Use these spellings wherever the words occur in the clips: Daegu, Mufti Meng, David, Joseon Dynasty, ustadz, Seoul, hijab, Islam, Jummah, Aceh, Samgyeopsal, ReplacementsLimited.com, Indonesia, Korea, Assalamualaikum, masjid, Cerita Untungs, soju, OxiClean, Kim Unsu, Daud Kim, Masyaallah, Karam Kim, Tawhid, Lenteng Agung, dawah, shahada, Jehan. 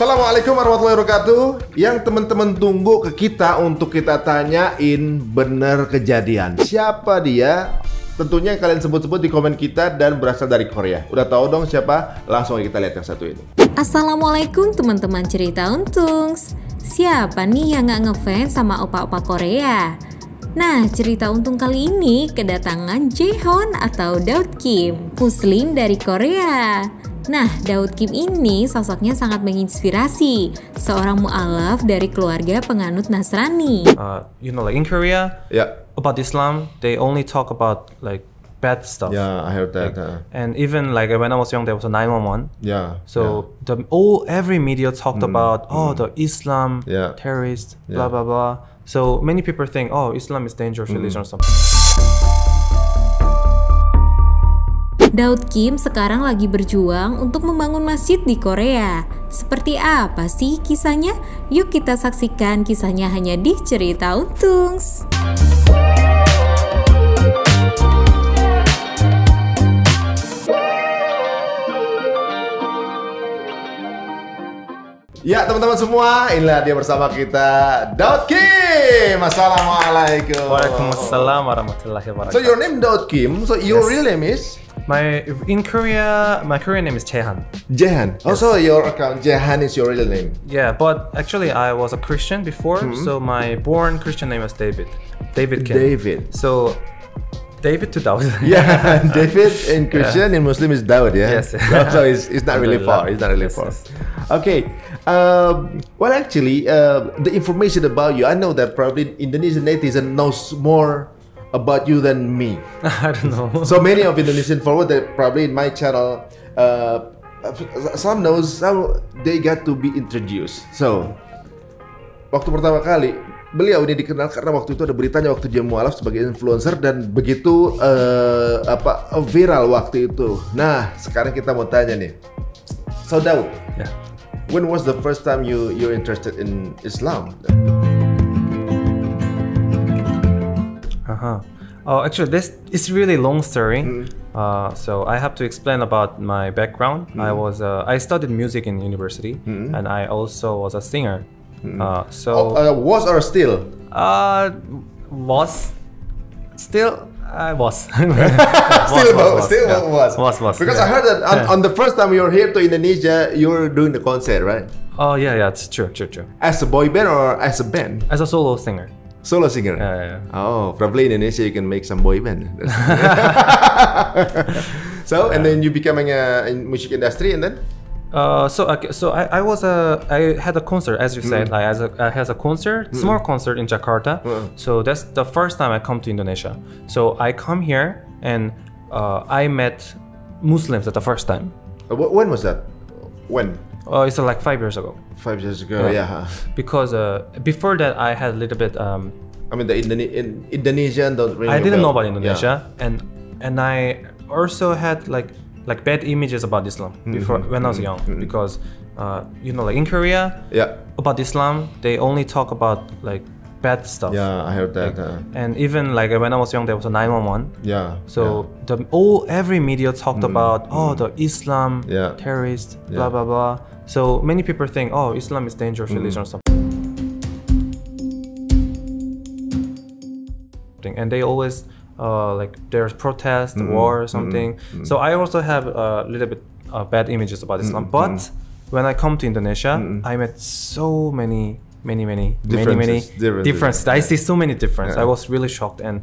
Assalamualaikum warahmatullahi wabarakatuh. Yang teman-teman tunggu ke kita untuk kita tanyain bener kejadian. Siapa dia? Tentunya yang kalian sebut-sebut di komen kita dan berasal dari Korea. Udah tahu dong siapa? Langsung kita lihat yang satu ini. Assalamualaikum teman-teman cerita Untungs. Siapa nih yang gak ngefans sama opa-opa Korea? Nah, cerita untung kali ini kedatangan Jehan atau Daud Kim, muslim dari Korea. Nah, Daud Kim ini sosoknya sangat menginspirasi, seorang mu'alaf dari keluarga penganut Nasrani. Like in Korea, yeah, about Islam, they only talk about like bad stuff. Yeah, I heard that. Like, and even like when I was young, there was a 911. Yeah. So yeah, every media talked about the Islam, yeah, terrorist, yeah, blah blah blah. So many people think, oh, Islam is dangerous religion or something. Daud Kim sekarang lagi berjuang untuk membangun masjid di Korea. Seperti apa sih kisahnya? Yuk kita saksikan kisahnya hanya di Cerita Untungs. Ya teman-teman semua, inilah dia bersama kita, Daud Kim. Assalamualaikum. Waalaikumsalam warahmatullahi wabarakatuh. So your name Daud Kim. So your real name is? My Korean name is Jehan. Jehan. Yes. Also your account Jehan is your real name. Yeah, but actually I was a Christian before, so my born Christian name was David. David Kim. David. So David to Daud. Yeah, David in Christian, in Muslim is Daud, yeah? Yes. So it's not really far, it's not really far. Yes. Okay, well actually, the information about you, I know that probably Indonesian netizen knows more about you than me. I don't know. So many of Indonesian forward that probably in my channel, some knows, some they got to be introduced. So, waktu pertama kali, beliau ini dikenal karena waktu itu ada beritanya waktu dia mualaf sebagai influencer dan begitu viral waktu itu. Nah, sekarang kita mau tanya nih. So Daud, yeah, when was the first time you're interested in Islam? Oh, actually this is really long story. So I have to explain about my background. I studied music in university and I also was a singer. Was or still? Was. Still, I was. Was. Because I heard that on the first time you were here to Indonesia, you were doing the concert, right? Oh, yeah, it's true. As a boy band or as a band? As a solo singer. Solo singer? Yeah. Oh, probably in Indonesia you can make some boy band. So, and then you becoming in music industry and then? I had a concert, as you said, like I had a concert, small concert in Jakarta. So that's the first time I come to Indonesia. So I come here and I met Muslims at the first time. When was that? When? It's like 5 years ago. 5 years ago, yeah. Because before that I had a little bit... I mean the Indonesian... I didn't know about Indonesia, yeah, and I also had like bad images about Islam before when I was young, because like in Korea, yeah, about Islam they only talk about like bad stuff. Yeah, I heard that. Like, and even like when I was young, there was a 911. Yeah. So every media talked about the Islam, yeah, terrorist, yeah, blah blah blah. So many people think, oh, Islam is dangerous religion or something. And they always. Like there's protest, war or something. So I also have a little bit bad images about Islam. But when I come to Indonesia, I met so many differences. I see so many differences. I was really shocked. And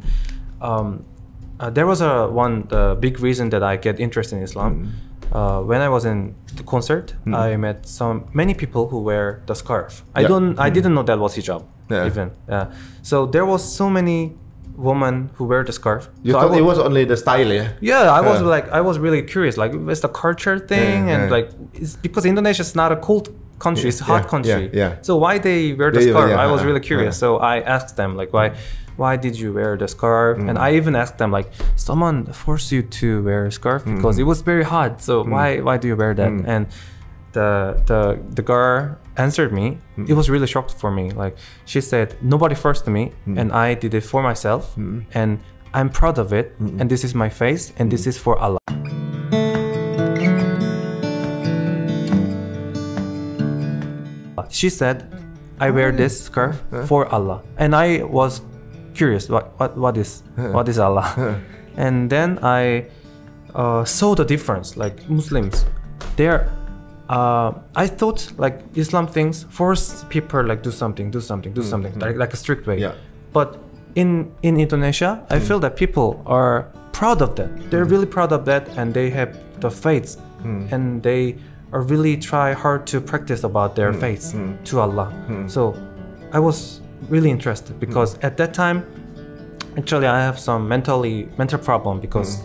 there was one big reason that I get interested in Islam. When I was in the concert, I met many people who wear the scarf. Yeah. I didn't know that was hijab. Yeah. Even. Yeah. So there was so many woman who wear the scarf. You so thought it was only the style, yeah? Yeah, I was like, I was really curious, like it's the culture thing, and like it's because Indonesia is not a cold country, it's a hot country. Yeah. So why they wear the scarf? I was really curious. So I asked them like, why did you wear the scarf? And I even asked them like, someone forced you to wear a scarf because it was very hot. So why do you wear that? And the girl answered me. It was really shocked for me. Like she said, nobody forced me, and I did it for myself, and I'm proud of it. And this is my face, and this is for Allah. She said, I wear this scarf for Allah. And I was curious, what is Allah? And then I saw the difference, like Muslims, they're I thought like Islam things force people like do something like a strict way. Yeah. But in Indonesia, I feel that people are proud of that. They're really proud of that, and they have the faith, and they are really try hard to practice about their faith to Allah. So I was really interested because at that time, actually I have some mental problem because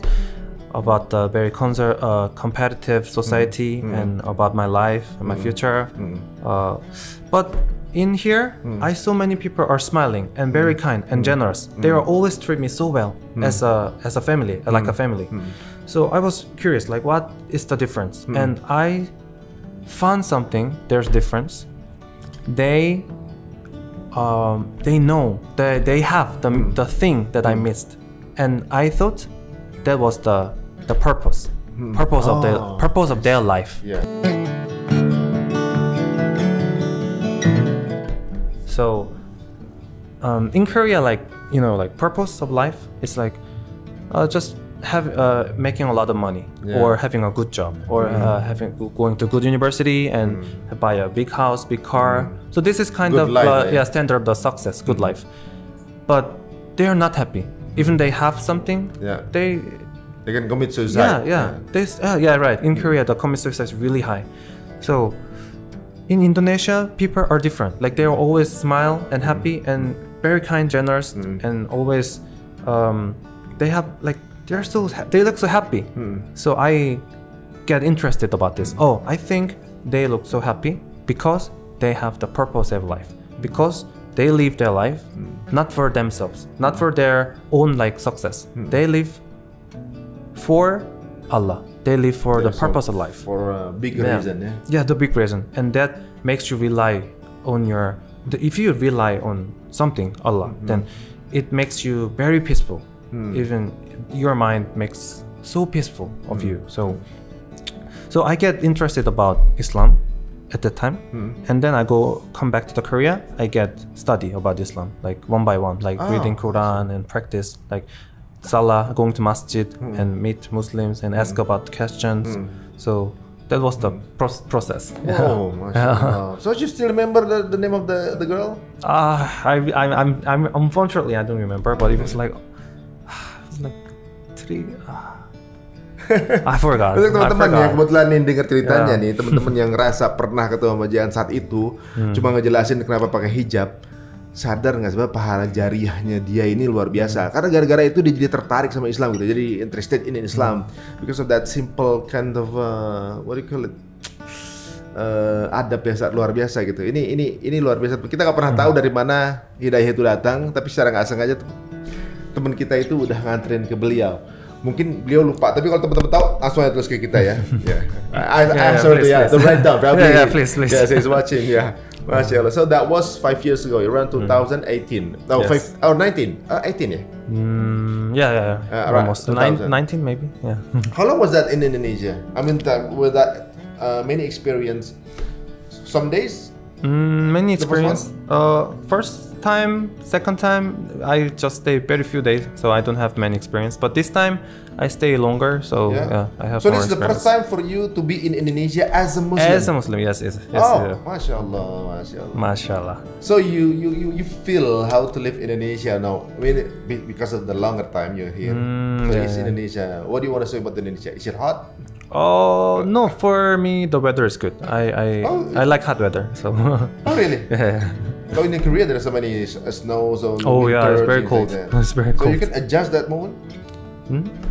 about the very competitive society and about my life and my future. But in here, I so many people are smiling and very kind and generous. They are always treat me so well as a family, like a family. So I was curious, like what is the difference? And I found something. There's difference. They know that they have the thing that I missed, and I thought that was the purpose of the purpose of their life. Yeah. So in Korea, like you know, like purpose of life is like just have making a lot of money, or having a good job, or having going to good university and buy a big house, big car. So this is kind of life, standard of the success, good life. But they are not happy. Even they have something, they can commit suicide. In Korea, the commit suicide is really high. So in Indonesia, people are different. Like they always smile and happy and very kind, generous, and always they have like they look so happy. So I get interested about this. Oh, I think they look so happy because they have the purpose of life. Because they live their life not for themselves, not for their own like success. They live for Allah. They live for the purpose of life. For a big reason. Yeah. The big reason. And that makes you rely on if you rely on something, Allah, then it makes you very peaceful. Even your mind makes so peaceful of you. So I get interested about Islam at that time, and then I come back to the Korea. I get study about Islam, like one by one, like reading Quran and practice like Salah, going to masjid and meet Muslims and ask about questions. So that was the process. Oh, mashallah. So you still remember the name of the girl? I'm unfortunately I don't remember, but it was like three. I forgot. Untuk teman-teman yang kebetulan nih dengar ceritanya nih, teman-teman yang ngerasa pernah ketemu sama Jehan saat itu, cuma ngejelasin kenapa pakai hijab, sadar nggak sebab pahala jariahnya dia ini luar biasa. Karena gara-gara itu dia jadi tertarik sama Islam gitu, jadi interested in Islam because of that simple kind of what do you call it? Adab biasa luar biasa gitu. Ini luar biasa. Kita nggak pernah tahu dari mana hidayah itu datang, tapi secara nggak sengaja teman kita itu udah nganterin ke beliau. Mungkin beliau lupa, tapi kalau teman-teman tahu langsung aja terus ke kita ya. I'm sorry, the write down. Please. Yeah, he's watching. Yeah, mashallah. So that was 5 years ago, around 2018. No, 5 or 19? 18 yeah. Almost 19 maybe. Yeah. How long was that in Indonesia? I mean, with that many experience, some days. Many experience. First time, second time, I just stay very few days, so I don't have many experience. But this time, I stay longer, so I have. So this is the first time for you to be in Indonesia as a Muslim. As a Muslim, yes. Mashallah. So you feel how to live Indonesia now? I mean, because of the longer time you're here. It's Indonesia. What do you want to say about Indonesia? Is it hot? Oh no, for me the weather is good. I like hot weather. So. Oh really? Yeah. So in Korea there are so many snows. It's very cold. Like it's very cold. So you can adjust that moment.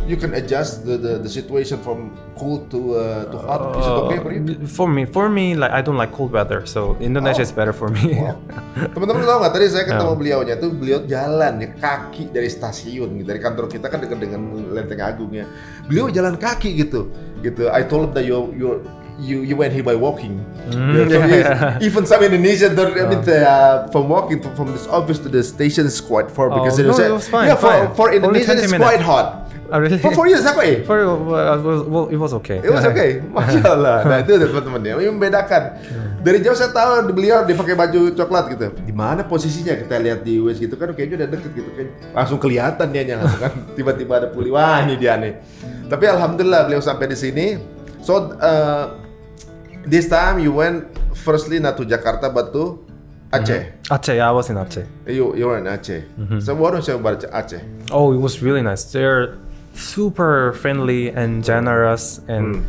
You can adjust the situation from cold to hot. Is it okay for you? For me, like I don't like cold weather. So Indonesia is better for me. Wow. Teman-teman tahu nggak? Tadi saya ketemu beliaunya tuh beliau jalan kaki dari stasiun, dari kantor kita kan dekat dengan Lenteng Agungnya. Beliau jalan kaki gitu. I told him that you went here by walking. Even some Indonesians don't from walking from this office to the station is quite far because it was fine. For Indonesia it's quite hot. Oh, really? For you, siapa A? For you, well, it was okay. It was okay? Masya Allah. Nah, itu teman-teman ya, ini membedakan. Dari jauh saya tahu beliau dipakai baju coklat gitu. Di mana posisinya kita lihat di US gitu kan, kayaknya udah deket gitu kan. Langsung kelihatan dia langsung kan. Tiba-tiba ada pulih, wah ini dia nih. Tapi alhamdulillah beliau sampai di sini. So, this time you went firstly not to Jakarta but to Aceh. Aceh, yeah, I was in Aceh. You were in Aceh. So what was about Aceh? Oh, it was really nice. They're super friendly and generous and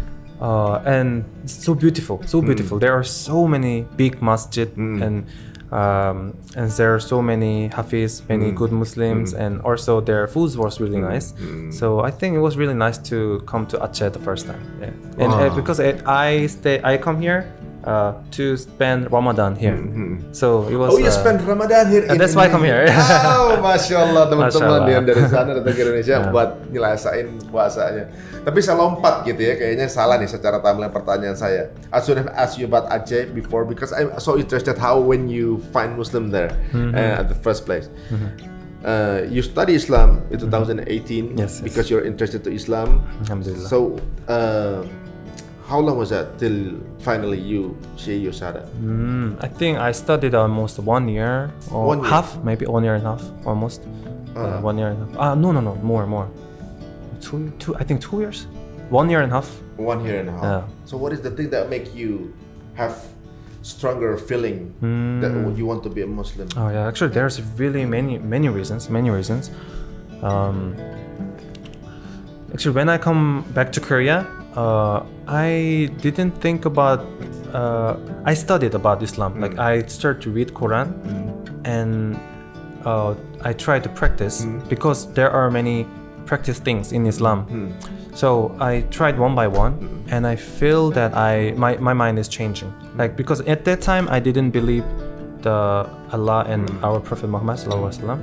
so beautiful, so beautiful. There are so many big masjid and there are so many Hafiz, many good Muslims, and also their food was really nice. So I think it was really nice to come to Aceh the first time. Yeah. And because I come here to spend Ramadan here. So it was. Oh, you spend Ramadan here. That's why I come here. Oh, Masya Allah, teman-teman yang dari sana datang ke Indonesia buat nyelesain puasanya. Tapi saya lompat gitu ya, kayaknya salah nih secara timeline pertanyaan saya. I should have asked you about Aceh before because I'm so interested how when you find Muslim there at the first place. You study Islam in 2018 because you're interested to Islam. Alhamdulillah. So. How long was that till finally you say you started? I think I studied almost 1 year or 1 year. Half, maybe 1 year and a half, almost 1 year and a half. No, more. I think 2 years. 1 year and a half. 1 year and a half. Yeah. So what is the thing that make you have stronger feeling that you want to be a Muslim? Oh yeah, actually there's really many reasons. Actually, when I come back to Korea. I didn't think about. I studied about Islam. Like I started to read Quran, and I tried to practice because there are many practice things in Islam. So I tried one by one, and I feel that my mind is changing. Like because at that time I didn't believe the Allah and our Prophet Muhammad sallallahu alaihi wasallam.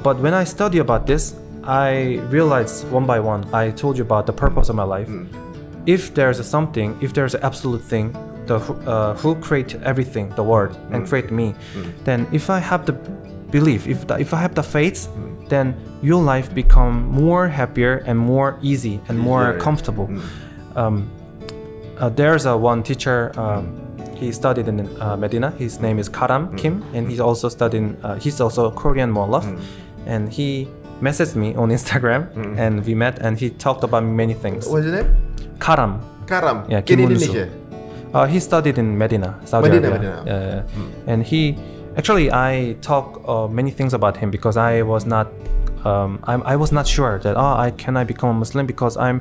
But when I study about this. I realized one by one, I told you about the purpose of my life. If there's something, if there's an absolute thing, who created everything, the world, and created me, then if I have the belief, if I have the faith, then your life become more happier and more easy and more comfortable. There's one teacher, he studied in Medina, his name is Karam Kim, and he's also studying, he's also a Korean Molaf, and he messaged me on Instagram and we met and he talked about many things. What's his name? Karam. Karam. Yeah, Kim Unsu. He studied in Medina, Saudi Arabia. Medina. And he actually I talk many things about him because I was not I was not sure that I become a Muslim because I'm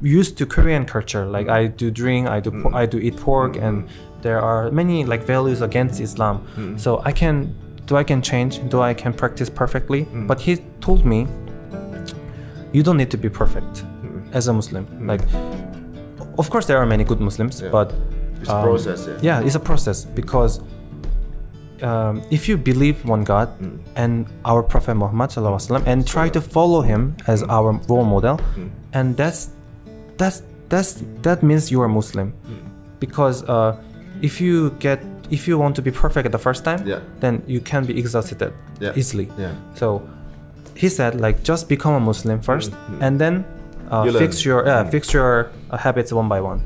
used to Korean culture. Like I do drink, I do eat pork and there are many like values against Islam. So I can change? Do I can practice perfectly? But he told me, you don't need to be perfect as a Muslim. Like, of course there are many good Muslims, but it's a process. Yeah, it's a process because if you believe one God and our Prophet Muhammad sallallahu alaihi wasallam and try to follow him as our role model, and that means you are Muslim, because if you want to be perfect at the first time, then you can be exhausted easily. So he said, like, just become a Muslim first, and then fix your habits one by one,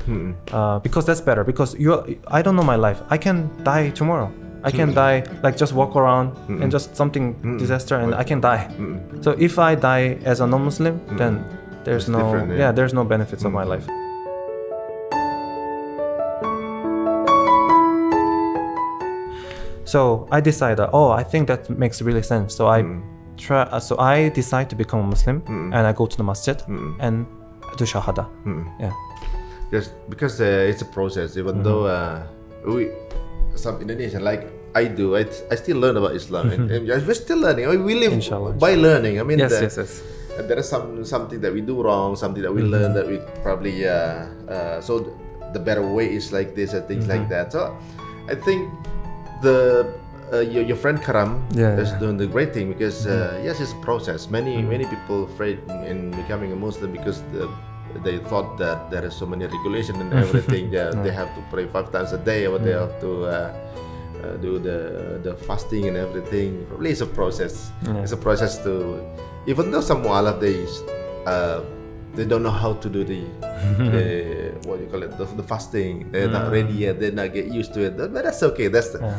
because that's better. Because I don't know my life. I can die tomorrow. I can die, like just walk around and just something disaster, and I can die. So if I die as a non-Muslim, then there's no benefits of my life. So I decided, I think that makes really sense. So I decide to become a Muslim, and I go to the masjid and do shahada. Yeah, yes, because it's a process. Even though some Indonesian like I do, I still learn about Islam, and we're still learning. We live by learning. I mean, yes. There is something that we do wrong, something that we learn that we probably so the better way is like this and things like that. So I think. Your friend Karam is doing the great thing because yes, it's a process. Many people afraid in becoming a Muslim because they thought that there is so many regulation and everything. They have to pray 5 times a day, or they have to do the fasting and everything. Probably it's a process. It's a process to even though some mu'alaf they they don't know how to do the what you call it, the fasting. They're not ready yet. They're not get used to it. But that's okay. That's the,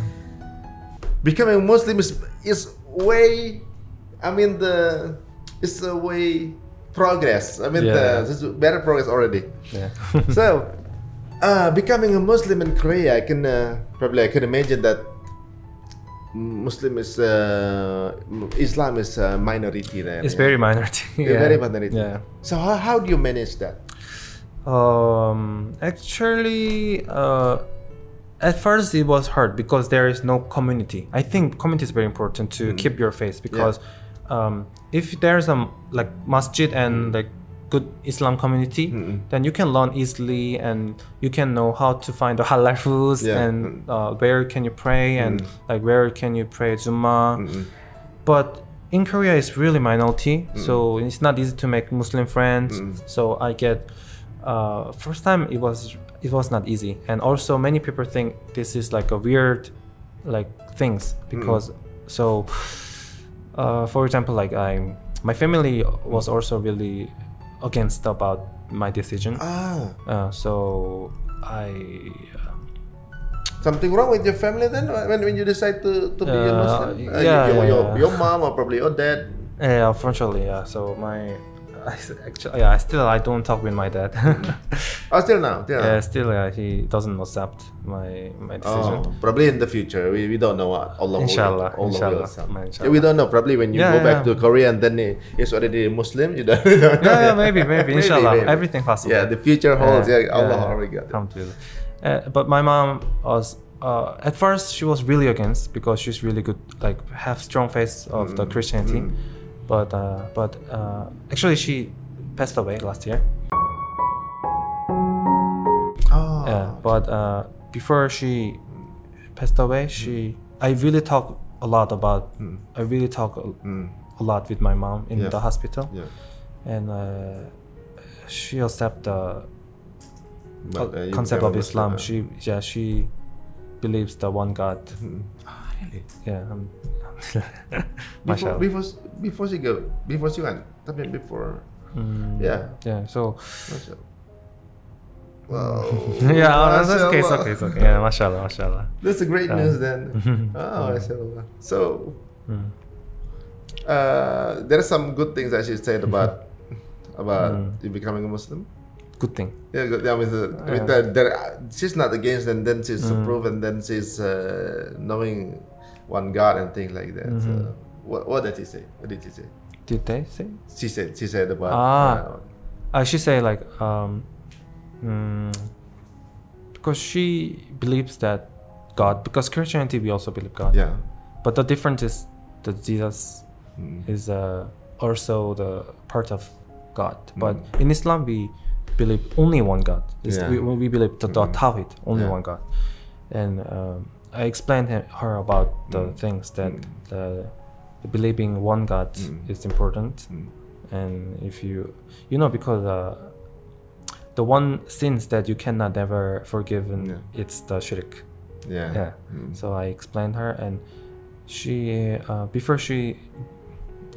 becoming Muslim is way. I mean the it's a way progress. I mean this is better progress already. Yeah. So becoming a Muslim in Korea, I can probably I can imagine that. Muslim is Islam is a minority there. It's very minority. Yeah. Very minority. Yeah. So how do you manage that? Actually, at first it was hard because there is no community. I think community is very important to keep your faith because if there is a like masjid and like good Islam community, then you can learn easily and you can know how to find the halal foods and where can you pray and like where can you pray Jummah. But in Korea it's really minority, so it's not easy to make Muslim friends. So I get first time it was not easy, and also many people think this is like a weird like things because so for example like my family was also really against about my decision. So I something wrong with your family then when you decide to be a Muslim? Your mom or probably your dad? Yeah, unfortunately, yeah. So my I don't talk with my dad. Still now? Yeah, he doesn't accept my decision. Probably in the future, we don't know what. Allah, inshallah, Allah, inshallah, Allah. Inshallah. We don't know, probably when you go back to Korea and then it's already Muslim, you don't know. Yeah, maybe, inshallah, maybe. Everything possible. Yeah, the future holds, Allah already got it. Alhamdulillah. But my mom was, at first she was really against because she's really good, like have strong faith of the Christianity. But actually she passed away last year. But before she passed away, I really talk a lot with my mom in the hospital, and she accept the concept of Islam. She believes the one God. Yeah. Before she go, before she went, I mean before. So. Wow. It's okay. Yeah, mashallah. That's a great news then. Mashallah. So, there are some good things that she said about you becoming a Muslim. Good thing. Yeah, good. I mean, she's not against, and then she's approved, and then she's knowing one God and things like that. So, what did she say? What did she say? Did they say? She said about. She said like because she believes that God, because Christianity we also believe God. Yeah. But the difference is that Jesus is also the part of God. But in Islam we believe only one God. We believe the Tawhid, only one God. And I explained her about the things that the believing one God is important. And if you know, because the one sins that you cannot ever forgive, it's the shirk. So I explained her, and she before she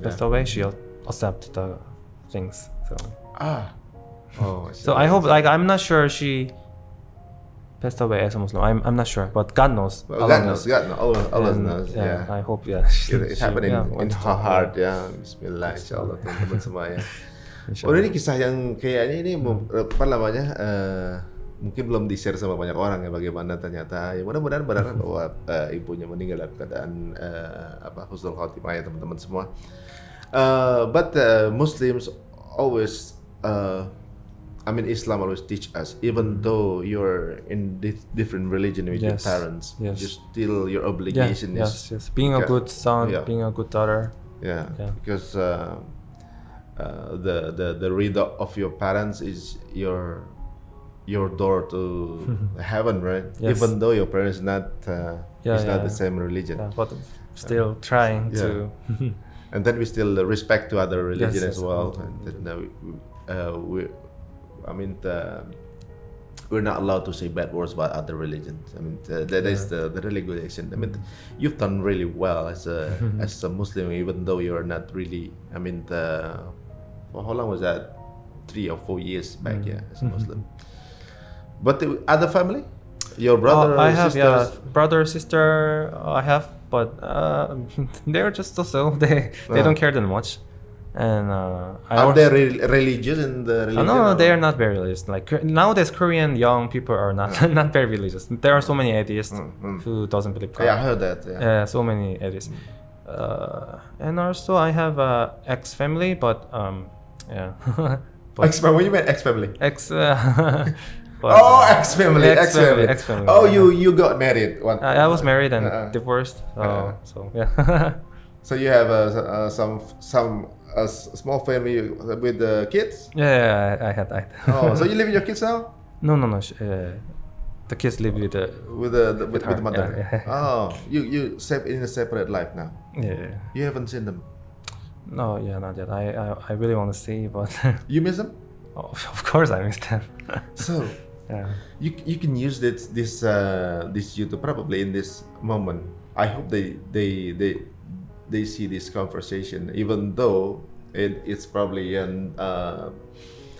passed away, she accepted the things. So I hope, like, I'm not sure she passed away as a Muslim. I'm not sure, but God knows. Well, God knows. Allah knows. Yeah. I hope, it's happening in her heart. Bismillah, insyaAllah, teman-teman semua ya. Oh, ini kisah yang kayaknya ini mungkin belum di-share sama banyak orang ya, bagaimana ternyata. Ya mudah-mudahan benar bahwa ibunya meninggal dalam keadaan husnul khotimah ya teman-teman semua. But Muslims always Islam always teach us, even though you're in different religion with your parents, you still your obligation is being a good son, being a good daughter. Because the rida of your parents is your door to heaven, right? Even though your parents is not the same religion, but still trying to. And then we still respect to other religion as well. And then we're not allowed to say bad words about other religions. I mean, that is the regulation. I mean, you've done really well as a Muslim, even though you're not really, Well, how long was that? 3 or 4 years back, yeah, as a Muslim. But the other family? Your brother, sister? Yeah, brother, sister, I have, but they're just so, they don't care that much. And are they religious in the religion? No, they are not very religious. Like nowadays, Korean young people are not very religious. There are so many atheists who doesn't believe God. Yeah, I heard that. Yeah, so many atheists. And also, I have a ex-family, but yeah. What do you mean ex-family? Ex-family. Oh, you got married. I was married and divorced. So yeah. So you have a small family with the kids? Yeah, I had that. Oh, so you live with your kids now? No. The kids live with the mother. Yeah, yeah. Oh, you in a separate life now. Yeah. You haven't seen them. No, yeah, not yet. I really want to see, but you miss them? Oh, of course, I miss them. So yeah, you can use this YouTube probably in this moment. I hope they see this conversation, even though it's probably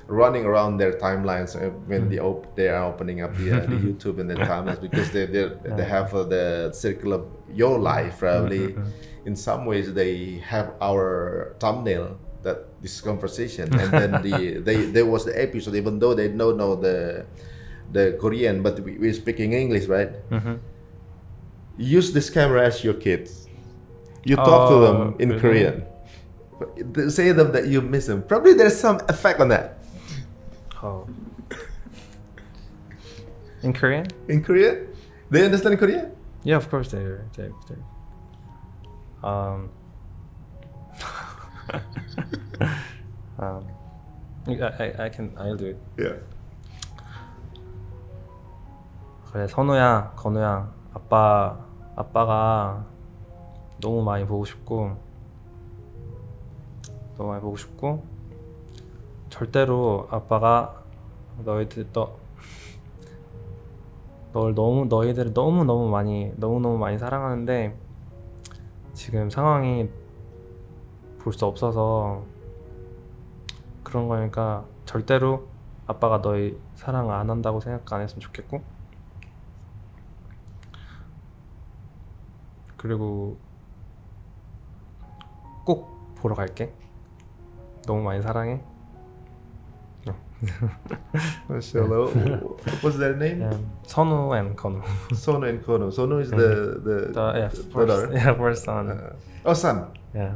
running around their timelines when they are opening up the YouTube and their timelines, because they have the circle of your life probably. In some ways, they have our thumbnail, that this conversation, and then there was the episode, even though they don't know the Korean, but we're speaking English, right? Use this camera as your kids. You talk to them in Korean. Say them that you miss them. Probably there's some effect on that. Oh. In Korean? In Korean? They understand Korean? Yeah, of course they. I'll do it. Yeah. 그래 선우야, 건우야, 아빠가 너무 많이 보고 싶고 절대로 아빠가 너희들을 너무너무 많이 사랑하는데 지금 상황이 볼 수 없어서 그런 거니까 절대로 아빠가 너희 사랑 안 한다고 생각 안 했으면 좋겠고 그리고 꼭 보러 갈게. 너무 많이 사랑해. Hello. What's their name? Sonu and Kono. Sonu and Kono. Sonu is the first son. Son. Yeah.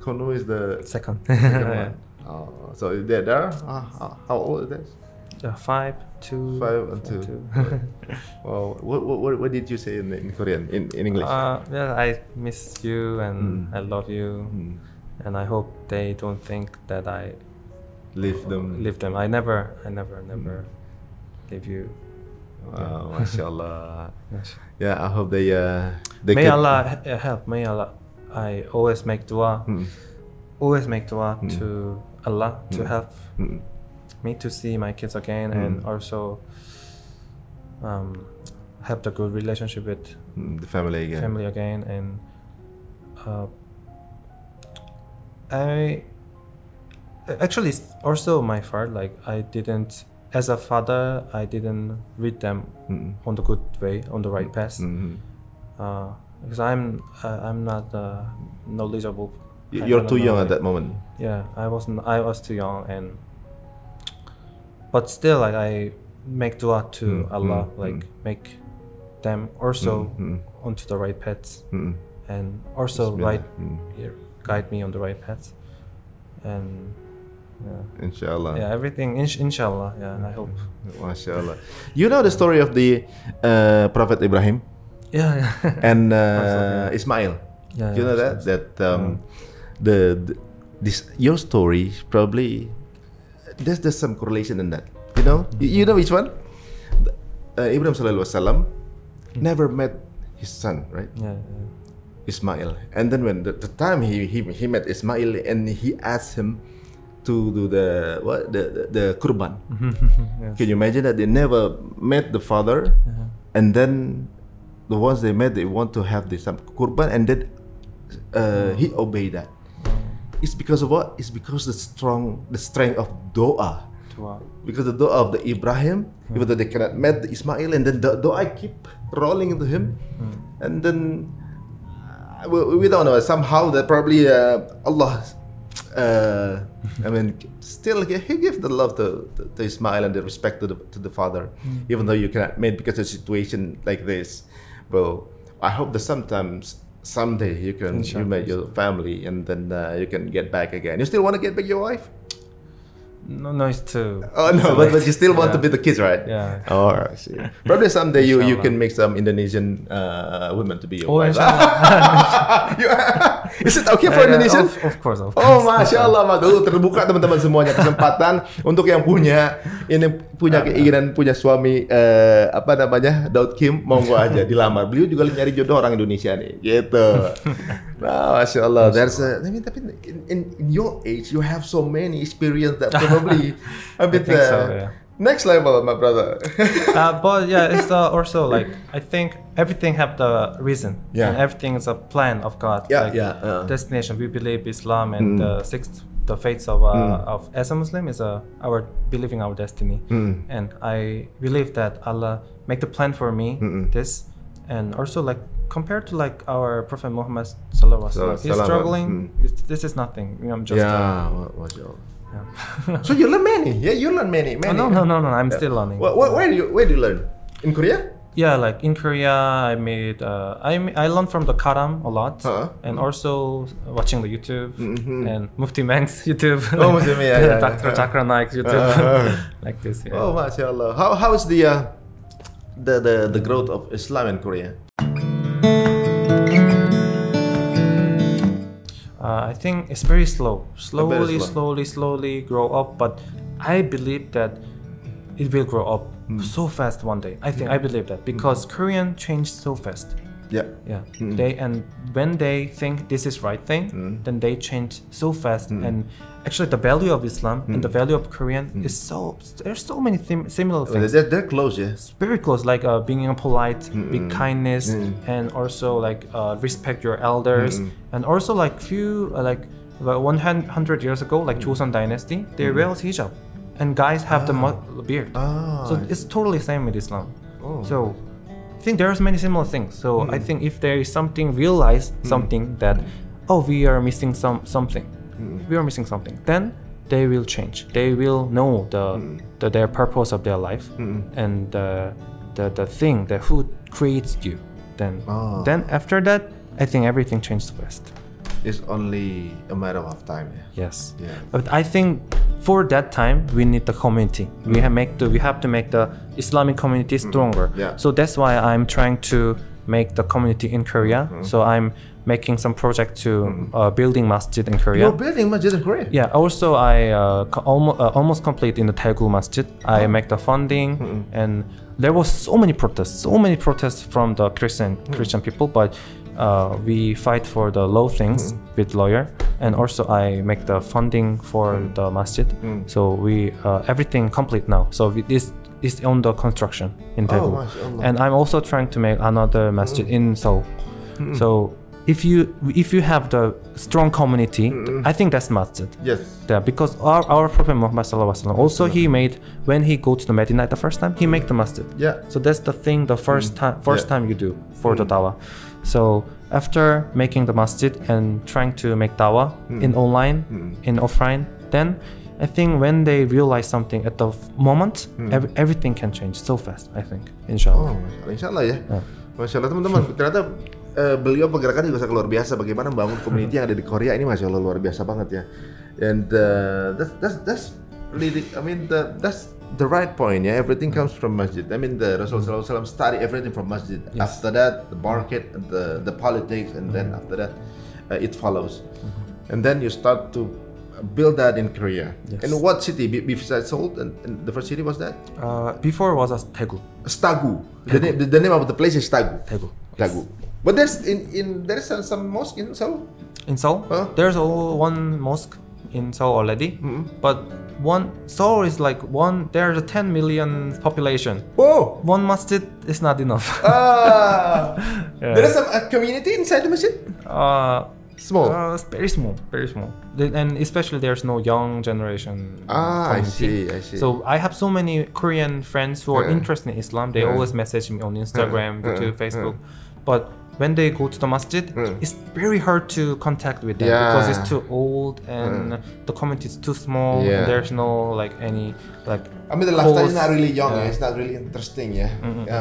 Kono is the second one. Yeah. Oh, so they're how old are they? 5, 2, 5 and 2. Well, what did you say in Korean, in English? Yeah, I miss you and I love you, and I hope they don't think that I leave them. I never leave you. Wow, mashallah. Yeah, I hope they. May Allah help. May Allah. I always make dua. Always make dua to Allah to help. Me to see my kids again, and also have the good relationship with the family again, and I actually also my father, like as a father I didn't lead them on the good way, on the right path, because I'm not knowledgeable. You're too young at that moment. Yeah, I was too young, and but still, like, I make dua to Allah, like make them also onto the right paths, and also guide me on the right paths, and yeah. Inshallah. Yeah, everything. Inshallah. Yeah, I hope. Mashallah. You know the story of the Prophet Ibrahim? Yeah. And Ismail. Yeah. You know your story probably. There's some correlation in that, you know. You know which one? Ibrahim Sallallahu Alaihi Wasallam never met his son, right? Yeah. Ismail. And then when the time he met Ismail, and he asked him to do the kurban. Yes. Can you imagine that they never met the father, and then the ones they met, they want to have some kurban, and then he obeyed that. It's because of what? It's because the strength of doa. Because the doa of the Ibrahim, even though they cannot met the Ismail, and then the doa keep rolling into him, and then we don't know. Somehow that probably Allah, I mean, still he gives the love to Ismail and the respect to the father, even though you cannot meet because of a situation like this. Well, I hope that someday you can meet your family, and then you can get back again. You still want to get back your wife? No, it's too. Oh no, but you still want to be the kids, right? Yeah. Oh, I see. Probably someday you can make some Indonesian women to be your wife. Is it okay for Indonesian? Of course. Oh, masya Allah, terbuka teman-teman semuanya kesempatan untuk yang punya keinginan punya suami apa namanya Daud Kim, monggo aja dilamar. Beliau juga nyari jodoh orang Indonesia nih, gitu. Nah, masya Allah. Tapi in your age you have so many experience that. Probably a bit next level, my brother. But yeah, it's also like I think everything have the reason. Yeah, and everything is a plan of God. Yeah, like destination. We believe Islam and the faith of as a Muslim is our believing our destiny. And I believe that Allah make the plan for me. This and also like. Compared to like our Prophet Muhammad sallallahu alaihi wasallam, he's struggling. This is nothing. I'm just So you learn many. Yeah, you learn many. Oh, no. I'm still learning. Where do you learn? In Korea? Yeah, like in Korea, I learned from the Karam a lot, and also watching the YouTube and Mufti Meng's YouTube. Oh, Mufti Meng, yeah. Dr. Chakra Naik's YouTube, like this. Yeah. Oh, mashallah. How is the growth of Islam in Korea? I think it's very slow. Slowly grow up, but I believe that it will grow up so fast one day. I believe that because Korean changed so fast. Yeah. When they think this is right thing, then they change so fast. And actually, the value of Islam and the value of Korean is so. There's so many similar things. They're close, yeah. It's very close, like being polite, big kindness, and also like respect your elders, and also like few like about 100 years ago, like Joseon Dynasty, they wear hijab, and guys have the beard. So it's totally same with Islam. Oh. So. I think there's many similar things, so I think if there is something that we are missing something then they will change, they will know their purpose of their life and the thing that who creates you, then after that I think everything changes fast. It's only a matter of time. Yeah. Yes. Yeah. But I think for that time we need the community. We have to make the Islamic community stronger. Yeah. So that's why I'm trying to make the community in Korea. So I'm making some project to building masjid in Korea. You're building masjid in Korea? Yeah. Also, I almost complete in the Daegu masjid. I make the funding, and there was so many protests from the Christian people, but. We fight for the low things with lawyer, and also I make the funding for the masjid. So we everything complete now. So this is on the construction in Daegu, and I'm also trying to make another masjid in Seoul. So if you have the strong community, I think that's masjid. Yes. Yeah, because our Prophet Muhammad sallallahu alaihi wasallam also he made when he go to the Medina the first time he make the masjid. Yeah. So that's the thing the first time you do for the dawah. So after making the masjid and trying to make dawah in online, in offline, then I think when they realize something at the moment, everything can change so fast, I think, inshallah. Oh, inshallah ya. Masya Allah teman-teman, ternyata beliau pergerakan juga sangat luar biasa. Bagaimana membangun community yang ada di Korea ini, masya Allah luar biasa banget ya. And that's really, I mean, that's the right point, yeah. Everything comes from masjid. I mean, the Rasulullah SAW studied everything from masjid. Yes. After that, the market, the politics, and then after that, it follows. And then you start to build that in Korea. Yes. And what city besides Seoul? And the first city was that? Before was Daegu. Daegu. The name of the place is Daegu. Daegu. But there's there's some mosque in Seoul. In Seoul, there's one mosque in Seoul already, but. Seoul is like there's a 10 million population. Whoa! One masjid is not enough. There is a community inside the masjid? Small? Very small, very small. And especially there's no young generation. Ah, community. I see. So I have so many Korean friends who are interested in Islam. They always message me on Instagram, YouTube, Facebook. But when they go to the masjid, it's very hard to contact with them because it's too old and the community is too small. And there's no like any like. I mean, the lifestyle is not really young. It's not really interesting. I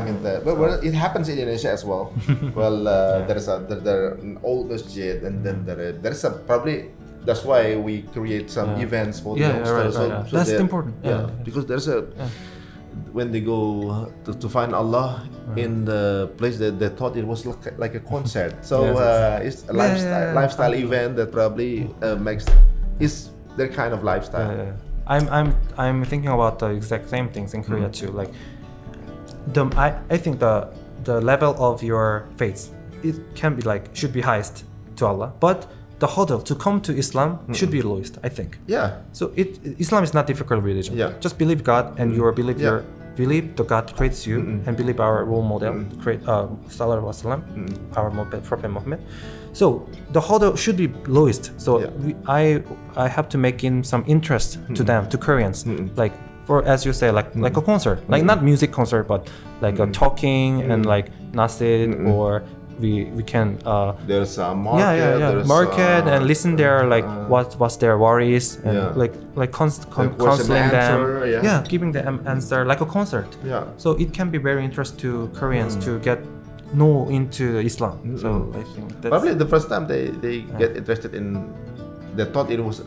mean, but it happens in Indonesia as well. There's an old masjid, and then there's a probably. That's why we create some events for the youngsters. So that's important. Because there's a. When they go to find Allah in the place that they thought it was like a concert, so it's a lifestyle event that probably makes is their kind of lifestyle. I'm thinking about the exact same things in Korea too. Like I think the level of your faith it can be like should be highest to Allah, but the hurdle to come to Islam should be lowest, I think. So Islam is not difficult religion. Just believe God and you believe believe the God creates you and believe our role model, Sallallahu Alaihi Wasallam, our Prophet Muhammad. So the hurdle should be lowest. So I have to make in some interest to them, to Koreans, like for as you say, like a concert, like not music concert, but like a talking and like nasid or. We can there's a market and listen their like what's their worries and like counseling them giving them answer like a concert so it can be very interesting to Koreans to get know into Islam so I think that's probably the first time they get interested in they thought it was a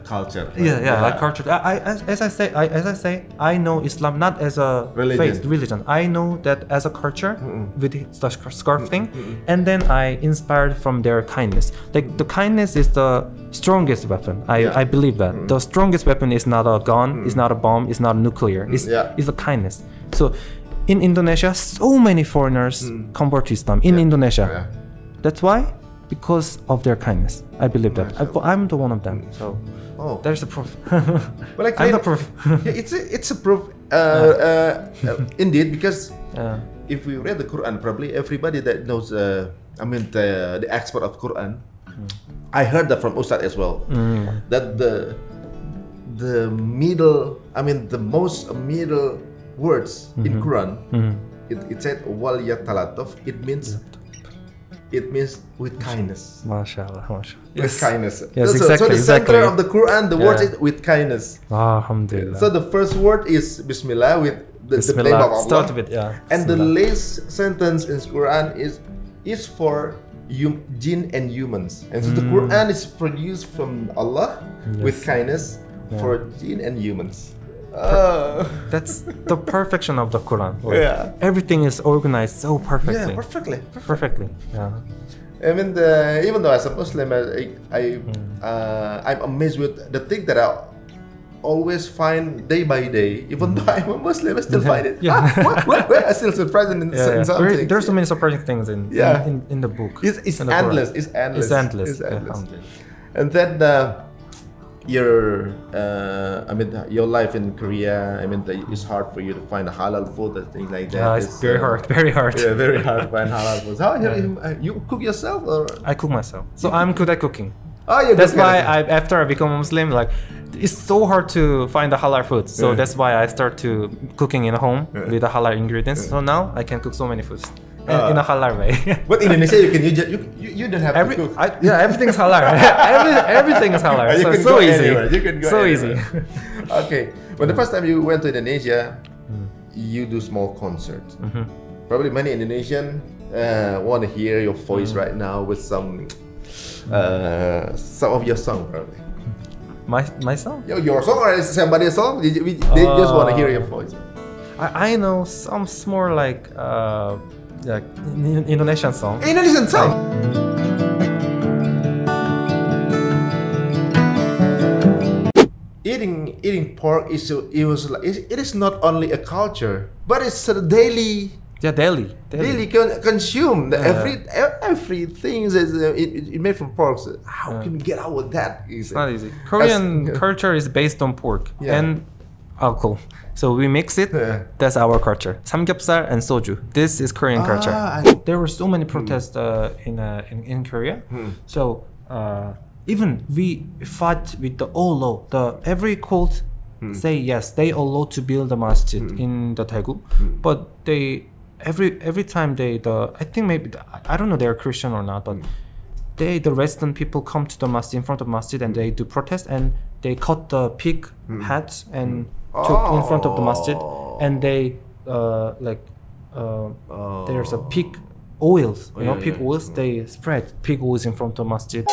culture. Right? Like culture. As I say, I know Islam not as a religion. I know that as a culture with the scarf thing, and then I inspired from their kindness. Like the kindness is the strongest weapon. I believe that the strongest weapon is not a gun, it's not a bomb, it's not nuclear. It's the kindness. So, in Indonesia, so many foreigners convert to Islam. In Indonesia, that's why. Because of their kindness, I believe that. I'm the one of them. So, there's the proof. Well, I'm the proof. It's a proof, indeed. Because if we read the Quran, probably everybody that knows, the expert of Quran. I heard that from Ustad as well. That the middle, the most middle words in Quran, it said wal yatalatuf. It means. It means with kindness. MashaAllah, MashaAllah. Yes. With kindness. Yes, so, exactly. So the center of the Quran, the word is with kindness. Alhamdulillah. So the first word is Bismillah with the name of Allah. Start with and the last sentence in Quran is for jinn and humans. And so the Quran is produced from Allah with kindness for jinn and humans. That's the perfection of the Quran. Like, everything is organized so perfectly. Yeah, perfectly. Yeah. I mean, even though as a Muslim, I'm amazed with the thing that I always find day by day. Even though I'm a Muslim, I still find it. I still surprised in something. There's so many surprising things in the book. It's endless. It's endless. And then. Your life in Korea. It's hard for you to find a halal food and things like that. It's very hard. Very hard. Yeah, very hard to find halal food. How you cook yourself or? I cook myself. So I'm good at cooking. That's why after I become a Muslim, like it's so hard to find the halal food. So that's why I start to cooking in home with the halal ingredients. So now I can cook so many foods. In a halal way. But in Indonesia, you don't have to cook. Everything is halal. Everything is halal. So it's so easy. You can go anywhere. Okay. When the first time you went to Indonesia, you do small concerts. Probably many Indonesian want to hear your voice right now with some of your song, probably. My song? Your song or somebody's song? They just want to hear your voice. I know some more like. Indonesian song. Eating pork is it is not only a culture, but it's a daily consume. Everything is it made from pork. So how can we get out of that? It's not easy. Korean culture is based on pork and alcohol. So we mix it, that's our culture. Samgyeopsal and soju. This is Korean culture. There were so many protests in Korea. So even we fought with the Olo, the every cult say yes, they allow to build a masjid in the Daegu, but they every time they I think maybe I don't know they're Christian or not, but they the resident people come to the masjid in front of masjid and they do protest and they cut the pig heads and took in front of the masjid and they there's a pig oils, you know, pig oils. They spread pig oils in front of masjid.